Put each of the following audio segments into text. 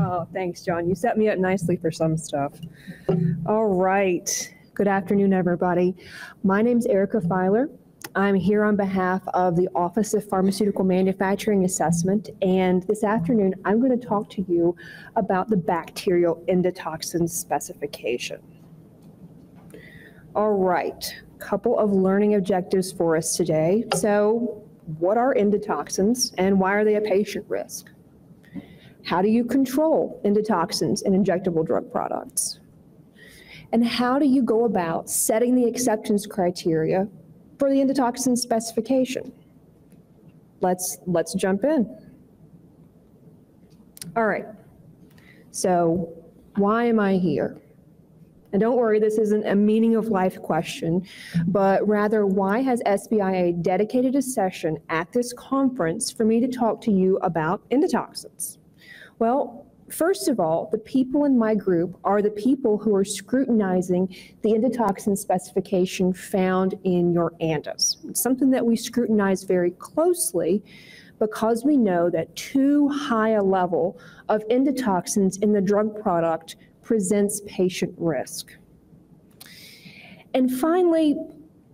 Oh, thanks, John. You set me up nicely for some stuff. All right. Good afternoon, everybody. My name's Erika Pfeiler. I'm here on behalf of the Office of Pharmaceutical Manufacturing Assessment, and this afternoon I'm going to talk to you about the bacterial endotoxin specification. All right, a couple of learning objectives for us today. So, what are endotoxins and why are they a patient risk? How do you control endotoxins in injectable drug products? And how do you go about setting the acceptance criteria for the endotoxin specification? Let's jump in. All right, so why am I here? And don't worry, this isn't a meaning of life question, but rather why has SBIA dedicated a session at this conference for me to talk to you about endotoxins? Well, first of all, the people in my group are the people who are scrutinizing the endotoxin specification found in your ANDAs. It's something that we scrutinize very closely because we know that too high a level of endotoxins in the drug product presents patient risk. And finally,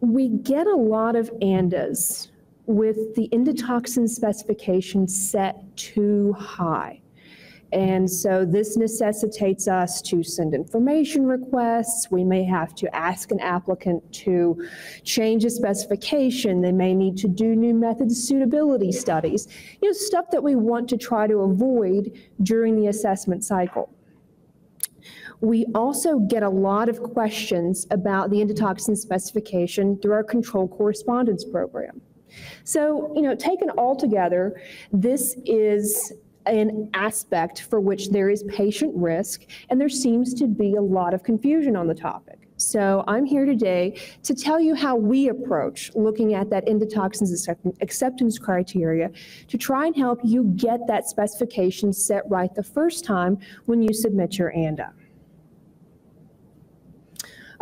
we get a lot of ANDAs with the endotoxin specification set too high. And so this necessitates us to send information requests. We may have to ask an applicant to change a specification. They may need to do new method suitability studies. You know, stuff that we want to try to avoid during the assessment cycle. We also get a lot of questions about the endotoxin specification through our control correspondence program. So, you know, taken all together, this is an aspect for which there is patient risk, and there seems to be a lot of confusion on the topic. So I'm here today to tell you how we approach looking at that endotoxins acceptance criteria to try and help you get that specification set right the first time when you submit your ANDA.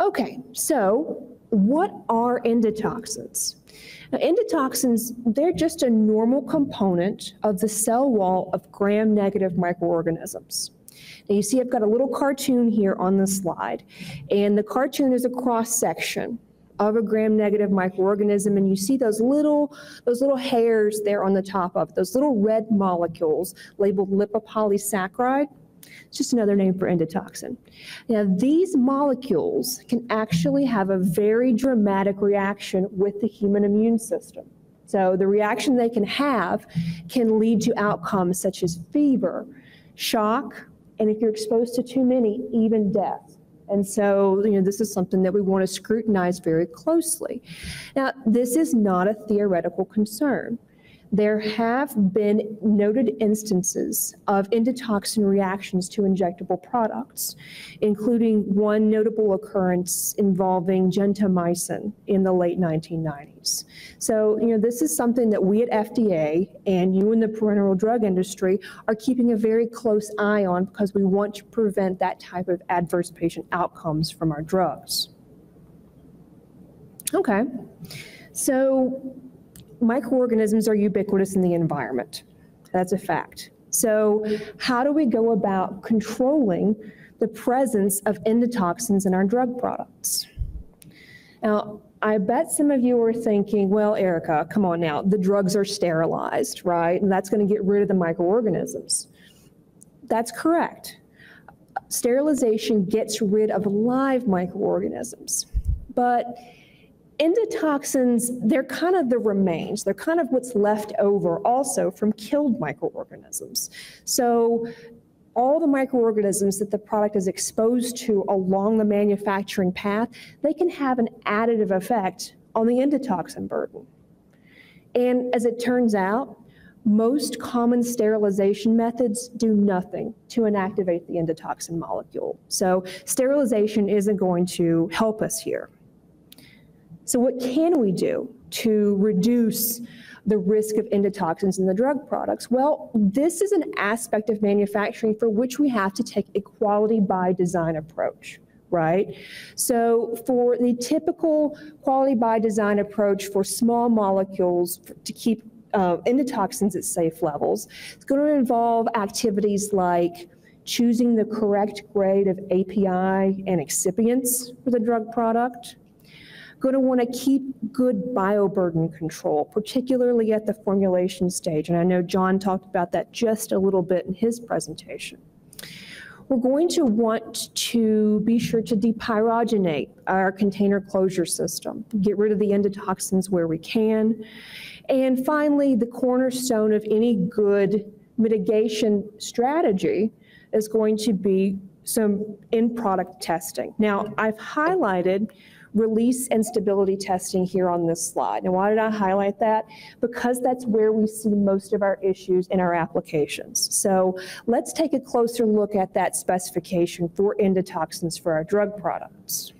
Okay, so what are endotoxins? Now, endotoxins, they're just a normal component of the cell wall of gram-negative microorganisms. Now, you see I've got a little cartoon here on the slide, and the cartoon is a cross-section of a gram-negative microorganism, and you see those little hairs there on the top of it, those little red molecules labeled lipopolysaccharide. It's just another name for endotoxin. Now, these molecules can actually have a very dramatic reaction with the human immune system. So the reaction they can have can lead to outcomes such as fever, shock, and if you're exposed to too many, even death. And so, you know, this is something that we want to scrutinize very closely. Now, this is not a theoretical concern. There have been noted instances of endotoxin reactions to injectable products, including one notable occurrence involving gentamicin in the late 1990s. So, you know, this is something that we at FDA and you in the parenteral drug industry are keeping a very close eye on because we want to prevent that type of adverse patient outcomes from our drugs. Okay, so microorganisms are ubiquitous in the environment. That's a fact. So how do we go about controlling the presence of endotoxins in our drug products? Now, I bet some of you are thinking, well, Erika, come on now, the drugs are sterilized, right? And that's going to get rid of the microorganisms. That's correct. Sterilization gets rid of live microorganisms. But endotoxins, they're kind of the remains. They're kind of what's left over also from killed microorganisms. So all the microorganisms that the product is exposed to along the manufacturing path, they can have an additive effect on the endotoxin burden. And as it turns out, most common sterilization methods do nothing to inactivate the endotoxin molecule. So sterilization isn't going to help us here. So what can we do to reduce the risk of endotoxins in the drug products? Well, this is an aspect of manufacturing for which we have to take a quality by design approach, right? So for the typical quality by design approach for small molecules to keep endotoxins at safe levels, it's going to involve activities like choosing the correct grade of API and excipients for the drug product. Going to want to keep good bioburden control, particularly at the formulation stage, and I know John talked about that just a little bit in his presentation. We're going to want to be sure to depyrogenate our container closure system, get rid of the endotoxins where we can, and finally, the cornerstone of any good mitigation strategy is going to be some in-product testing. Now, I've highlighted release and stability testing here on this slide. And why did I highlight that? Because that's where we see most of our issues in our applications. So let's take a closer look at that specification for endotoxins for our drug products.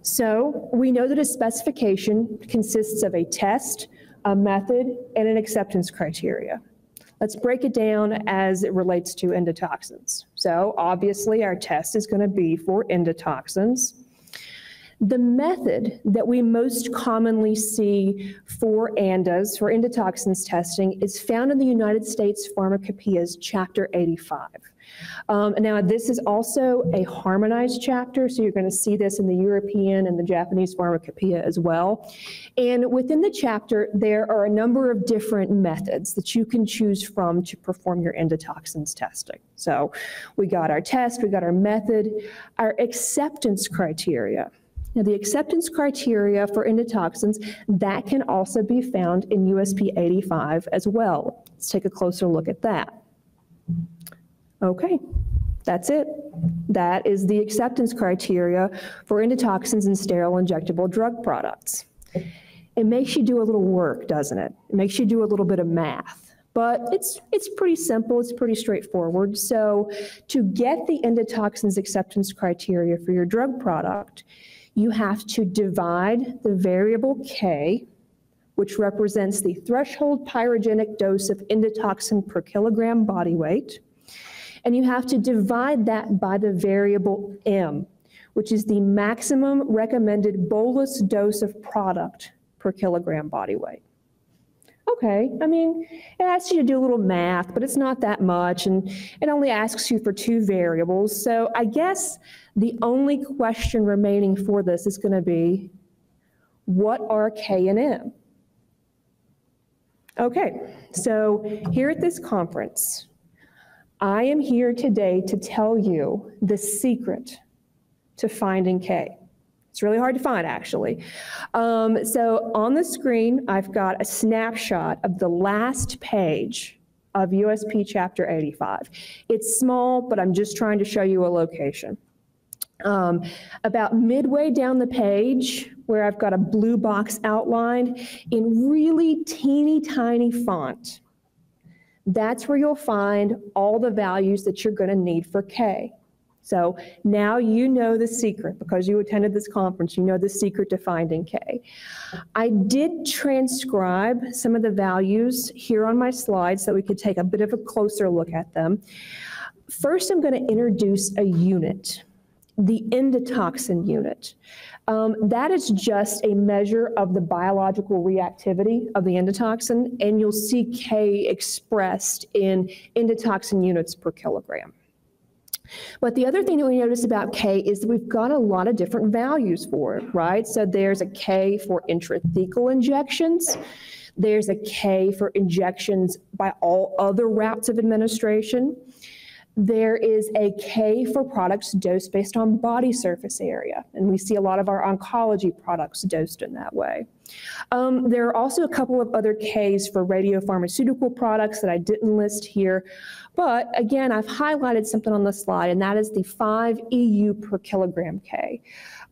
So we know that a specification consists of a test, a method, and an acceptance criteria. Let's break it down as it relates to endotoxins. So obviously our test is going to be for endotoxins. The method that we most commonly see for ANDAs, for endotoxins testing, is found in the United States Pharmacopeia's Chapter 85. Now this is also a harmonized chapter, so you're going to see this in the European and the Japanese Pharmacopeia as well. And within the chapter, there are a number of different methods that you can choose from to perform your endotoxins testing. So we got our test, we got our method, our acceptance criteria. Now the acceptance criteria for endotoxins, that can also be found in USP 85 as well. Let's take a closer look at that. Okay, that's it. That is the acceptance criteria for endotoxins and sterile injectable drug products. It makes you do a little work, doesn't it? It makes you do a little bit of math. But it's pretty simple, it's pretty straightforward. So to get the endotoxins acceptance criteria for your drug product, you have to divide the variable K, which represents the threshold pyrogenic dose of endotoxin per kilogram body weight, and you have to divide that by the variable M, which is the maximum recommended bolus dose of product per kilogram body weight. Okay, I mean, it asks you to do a little math, but it's not that much, and it only asks you for two variables. So I guess the only question remaining for this is going to be, what are K and M? Okay, so here at this conference, I am here today to tell you the secret to finding K. It's really hard to find, actually. So on the screen, I've got a snapshot of the last page of USP Chapter 85. It's small, but I'm just trying to show you a location. About midway down the page, where I've got a blue box outlined in really teeny tiny font, that's where you'll find all the values that you're going to need for K. So now you know the secret, because you attended this conference, you know the secret to finding K. I did transcribe some of the values here on my slides so we could take a bit of a closer look at them. First, I'm going to introduce a unit, the endotoxin unit. That is just a measure of the biological reactivity of the endotoxin, and you'll see K expressed in endotoxin units per kilogram. But the other thing that we notice about K is that we've got a lot of different values for it, right? So there's a K for intrathecal injections. There's a K for injections by all other routes of administration. There is a K for products dosed based on body surface area, and we see a lot of our oncology products dosed in that way. There are also a couple of other Ks for radiopharmaceutical products that I didn't list here, but again, I've highlighted something on the slide, and that is the 5 EU per kilogram K.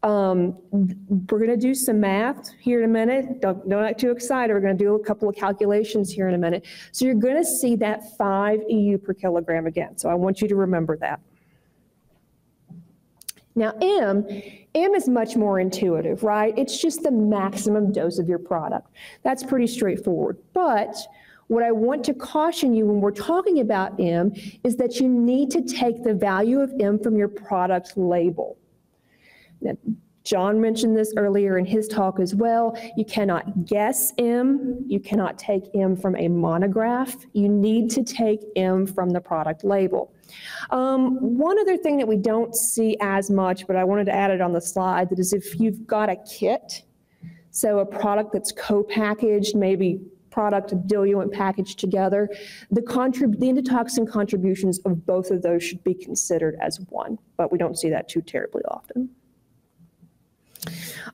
We're going to do some math here in a minute. Don't get too excited. We're going to do a couple of calculations here in a minute. So you're going to see that 5 EU per kilogram again. So I want you to remember that. Now M is much more intuitive, right? It's just the maximum dose of your product. That's pretty straightforward. But what I want to caution you when we're talking about M is that you need to take the value of M from your product label. Now, John mentioned this earlier in his talk as well. You cannot guess M. You cannot take M from a monograph. You need to take M from the product label. One other thing that we don't see as much, but I wanted to add it on the slide, that is if you've got a kit, so a product that's co-packaged, maybe product and diluent packaged together, the endotoxin contributions of both of those should be considered as one, but we don't see that too terribly often.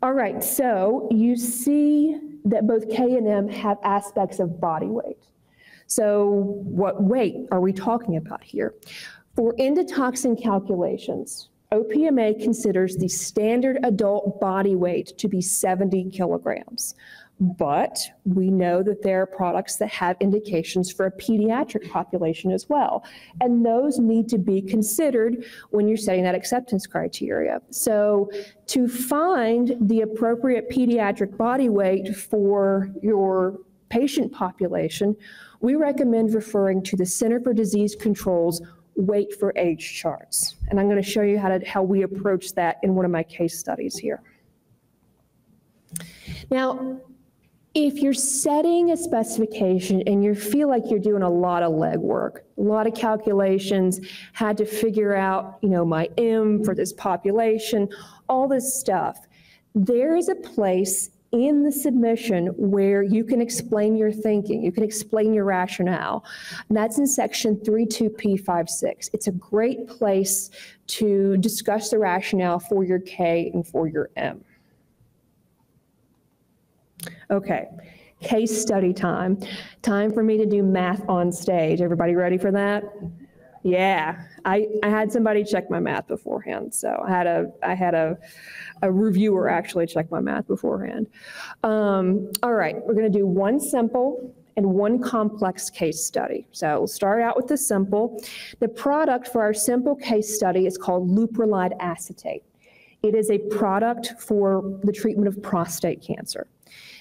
All right, so you see that both K and M have aspects of body weight. So what weight are we talking about here? For endotoxin calculations, OPMA considers the standard adult body weight to be 70 kilograms. But we know that there are products that have indications for a pediatric population as well. And those need to be considered when you're setting that acceptance criteria. So to find the appropriate pediatric body weight for your patient population, we recommend referring to the Center for Disease Control's weight for age charts. And I'm going to show you how we approach that in one of my case studies here. Now, if you're setting a specification and you feel like you're doing a lot of legwork, a lot of calculations, had to figure out, you know, my M for this population, all this stuff, there is a place in the submission where you can explain your thinking, you can explain your rationale. And that's in section 32P56. It's a great place to discuss the rationale for your K and for your M. Okay, case study time. Time for me to do math on stage. Everybody ready for that? Yeah, I had somebody check my math beforehand. So I had a reviewer actually check my math beforehand. All right, we're gonna do one simple and one complex case study. So we'll start out with the simple. The product for our simple case study is called leuprolide acetate. It is a product for the treatment of prostate cancer.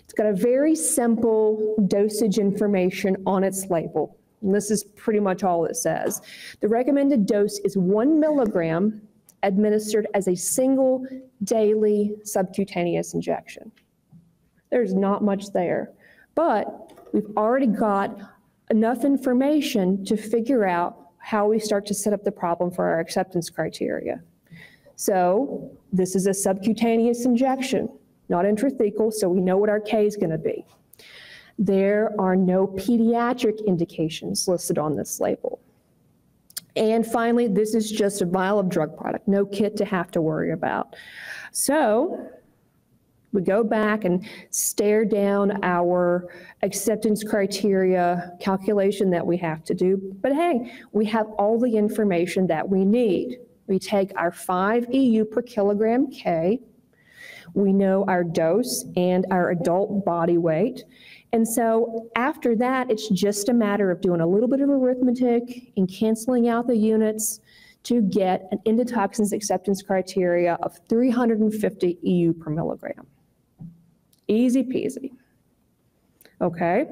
It's got a very simple dosage information on its label. And this is pretty much all it says. The recommended dose is 1 milligram administered as a single daily subcutaneous injection. There's not much there, but we've already got enough information to figure out how we start to set up the problem for our acceptance criteria. So this is a subcutaneous injection, not intrathecal, so we know what our K is going to be. There are no pediatric indications listed on this label. And finally, this is just a vial of drug product, no kit to have to worry about. So we go back and stare down our acceptance criteria calculation that we have to do. But hey, we have all the information that we need. We take our 5 EU per kilogram K, we know our dose and our adult body weight. And so after that, it's just a matter of doing a little bit of arithmetic and canceling out the units to get an endotoxins acceptance criteria of 350 EU per milligram. Easy peasy. Okay,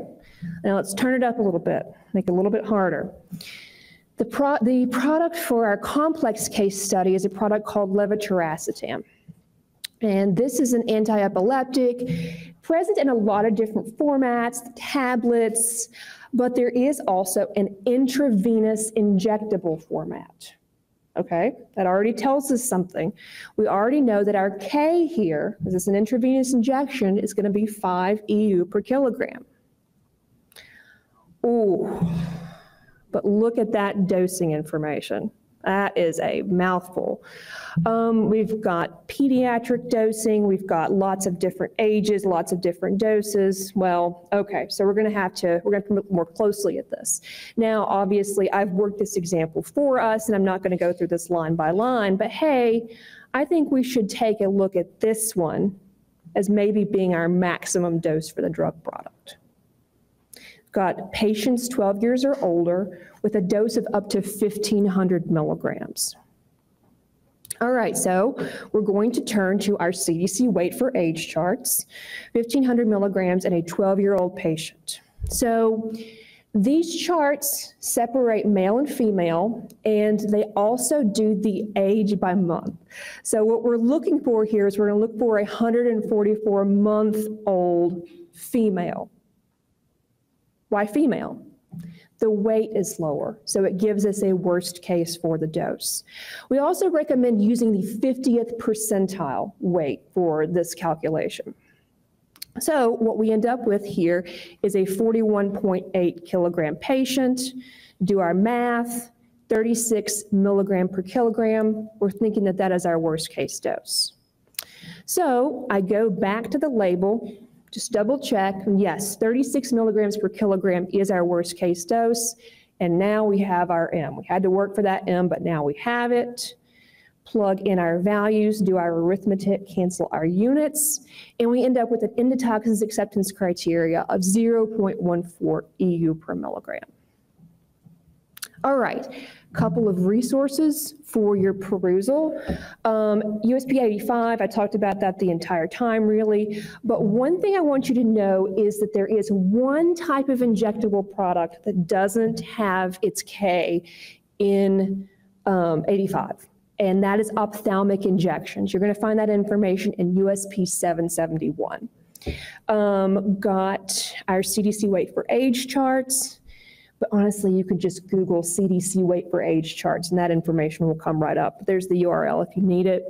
now let's turn it up a little bit, make it a little bit harder. The product for our complex case study is a product called levetiracetam. And this is an anti-epileptic, present in a lot of different formats, tablets, but there is also an intravenous injectable format. Okay, that already tells us something. We already know that our K here, because it's an intravenous injection, is going to be 5 EU per kilogram. Ooh, but look at that dosing information. That is a mouthful. We've got pediatric dosing, we've got lots of different ages, lots of different doses. Well, okay, so we're gonna have to look more closely at this. Now, obviously, I've worked this example for us, and I'm not gonna go through this line by line, but hey, I think we should take a look at this one as maybe being our maximum dose for the drug product. Got patients 12 years or older with a dose of up to 1,500 milligrams. All right, so we're going to turn to our CDC weight for age charts, 1,500 milligrams in a 12-year-old patient. So These charts separate male and female, and they also do the age by month. So what we're looking for here is we're going to look for a 144-month-old female. Why female? The weight is lower, so it gives us a worst case for the dose. We also recommend using the 50th percentile weight for this calculation. So what we end up with here is a 41.8 kilogram patient. Do our math, 36 milligram per kilogram. We're thinking that that is our worst case dose. So I go back to the label, just double check. Yes, 36 milligrams per kilogram is our worst case dose. And now we have our M. We had to work for that M, but now we have it. Plug in our values, do our arithmetic, cancel our units, and we end up with an endotoxins acceptance criteria of 0.14 EU per milligram. All right, couple of resources for your perusal. USP 85, I talked about that the entire time really, but one thing I want you to know is that there is one type of injectable product that doesn't have its K in 85. And that is ophthalmic injections. You're going to find that information in USP771. Got our CDC weight for age charts, but honestly, you could just Google CDC weight for age charts, and that information will come right up. There's the URL if you need it.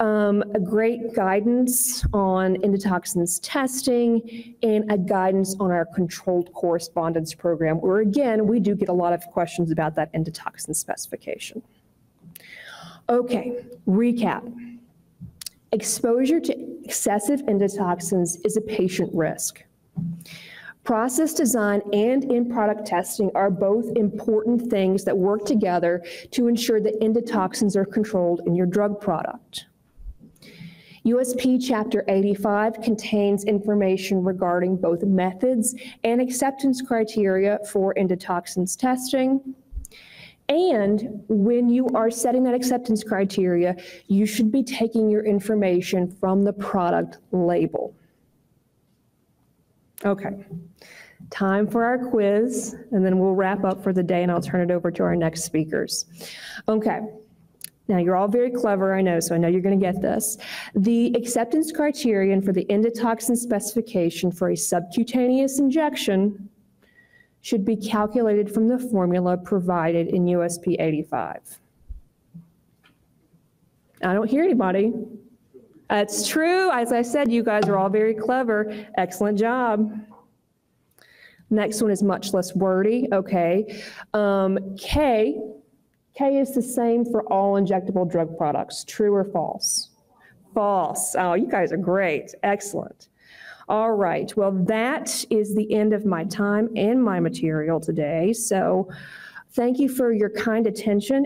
A great guidance on endotoxins testing and a guidance on our controlled correspondence program, where again, we do get a lot of questions about that endotoxin specification. Okay, recap. Exposure to excessive endotoxins is a patient risk. Process design and in-product testing are both important things that work together to ensure that endotoxins are controlled in your drug product. USP Chapter 85 contains information regarding both methods and acceptance criteria for endotoxins testing. And when you are setting that acceptance criteria, you should be taking your information from the product label. Okay, time for our quiz, and then we'll wrap up for the day and I'll turn it over to our next speakers. Okay, now you're all very clever, I know, so I know you're going to get this. The acceptance criterion for the endotoxin specification for a subcutaneous injection should be calculated from the formula provided in USP 85. I don't hear anybody. That's true. As I said, you guys are all very clever. Excellent job. Next one is much less wordy. Okay. K is the same for all injectable drug products. True or false? False. Oh, you guys are great. Excellent. All right, well, that is the end of my time and my material today. So thank you for your kind attention.